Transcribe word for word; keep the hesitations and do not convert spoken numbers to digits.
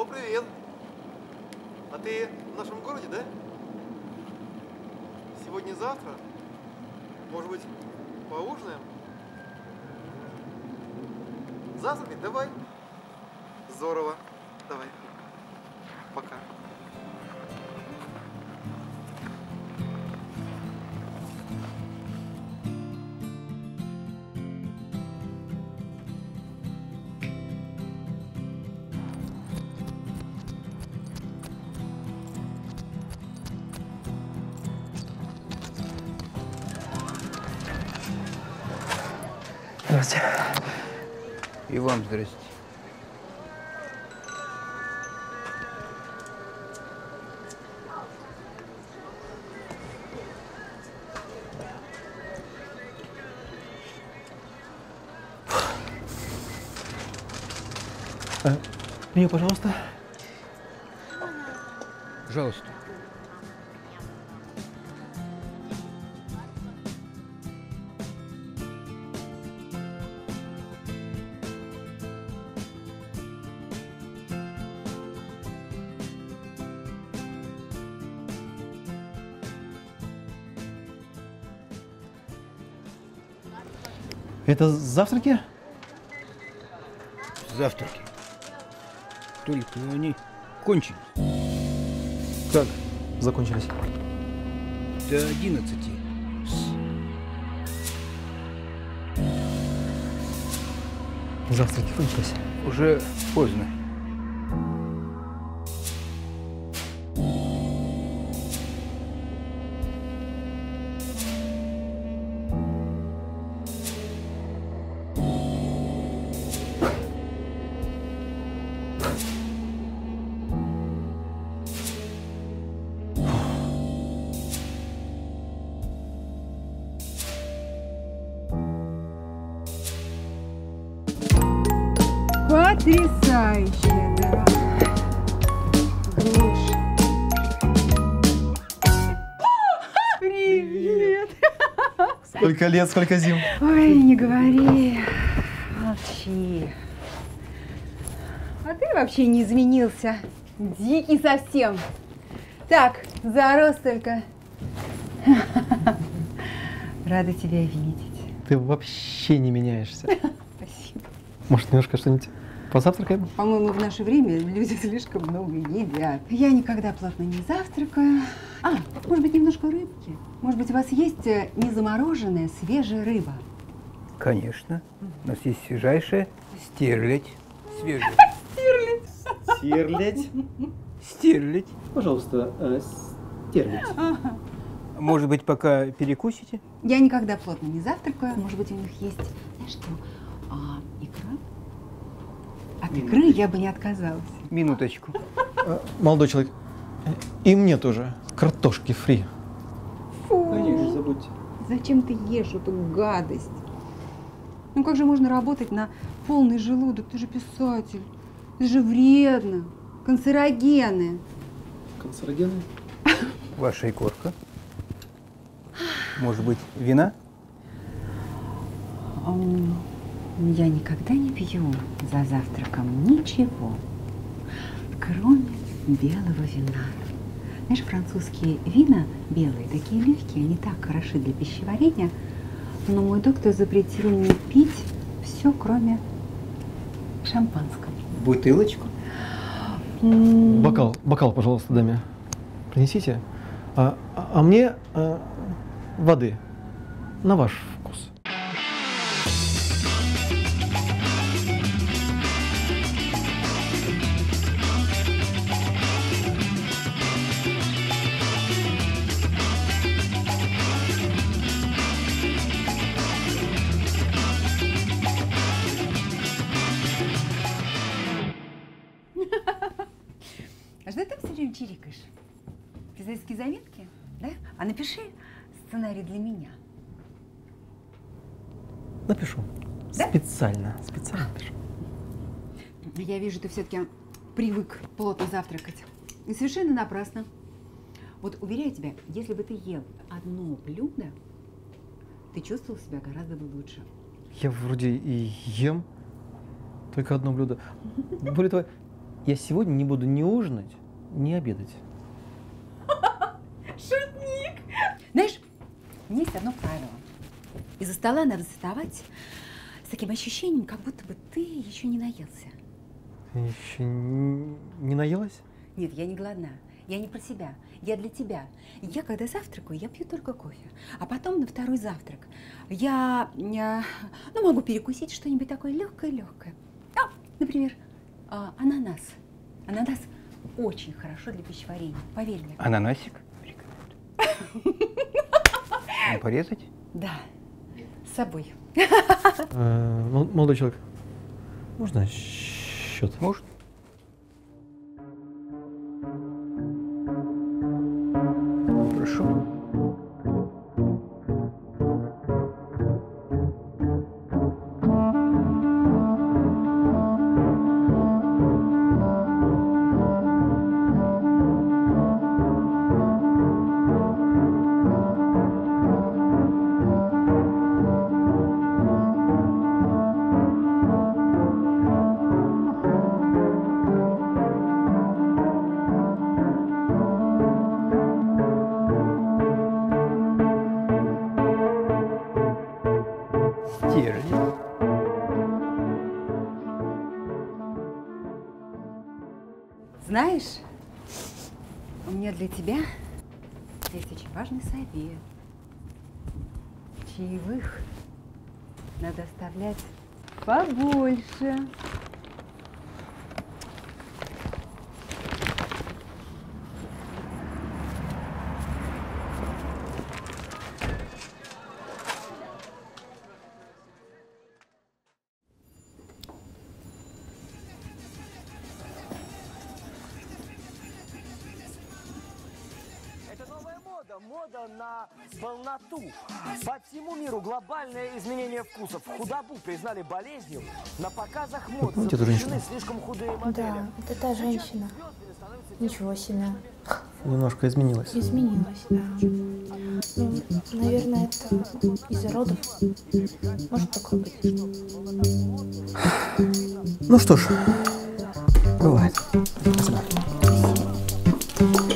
Алло, привет. А ты в нашем городе, да? Сегодня-завтра? Может быть, поужинаем? Завтракать? Давай. Здорово. Давай. Пока. Здрасте. И вам здрасте. А, мне, пожалуйста. Пожалуйста. Это завтраки? Завтраки. Только они кончились. Как закончились? До одиннадцати. Завтраки кончились? Уже поздно. Потрясающе, да. Привет. Сколько лет, сколько зим? Ой, не говори. Молчи. А ты вообще не изменился. Дикий совсем. Так, зарос только. Рада тебя видеть. Ты вообще не меняешься. Спасибо. Может, немножко что-нибудь позавтракаем? По-моему, в наше время люди слишком много едят. Я никогда плотно не завтракаю. А, может быть, немножко рыбки? Может быть, у вас есть незамороженная свежая рыба? Конечно. У нас есть свежайшая стерлядь. Свежая. Стерлядь. Стерлядь. Стерлядь. Пожалуйста, э, стерлядь. Ага. Может быть, пока перекусите? Я никогда плотно не завтракаю. Может быть, у них есть, знаешь что, а, икра? От икры я бы не отказалась. Минуточку. Молодой человек, и мне тоже. Картошки фри. Фу. Конечно, забудьте. Зачем ты ешь эту гадость? Ну как же можно работать на полный желудок? Ты же писатель. Это же вредно. Канцерогены. Канцерогены? Ваша икорка. Может быть, вина? Я никогда не пью за завтраком ничего, кроме белого вина. Знаешь, французские вина белые, такие легкие, они так хороши для пищеварения, но мой доктор запретил мне пить все, кроме шампанского. Бутылочку? М-м-м. Бокал, бокал, пожалуйста, даме. Принесите. А, а мне а, воды на ваш вкус. Чирикаешь. Писательские заметки, да? А напиши сценарий для меня. Напишу. Да? Специально. Специально напишу. Я вижу, ты все-таки привык плотно завтракать. И совершенно напрасно. Вот уверяю тебя, если бы ты ел одно блюдо, ты чувствовал себя гораздо бы лучше. Я вроде и ем только одно блюдо. Более того, я сегодня не буду ни ужинать, ни обедать. Шутник! Знаешь, у меня есть одно правило. Из-за стола надо вставать с таким ощущением, как будто бы ты еще не наелся. Ты еще не наелась? Нет, я не голодна. Я не про себя, я для тебя. Я когда завтракаю, я пью только кофе. А потом на второй завтрак я, я ну, могу перекусить что-нибудь такое легкое-легкое. А, например, ананас. Ананас очень хорошо для пищеварения, поверь мне. Ананасик? Рекомендую. Порезать? Да, с собой. Молодой человек, можно счет? Может. Знаешь, у меня для тебя есть очень важный совет. Чаевых надо оставлять побольше. Полноту. По всему миру глобальное изменение вкусов. Худобу признали болезнью. На показах мод запрещены слишком худые модели. Да, это та женщина. Ничего себе. Немножко изменилась. Изменилась, да. Ну, наверное, это из-за родов. Может такое быть. Ну что ж, бывает. Спасибо.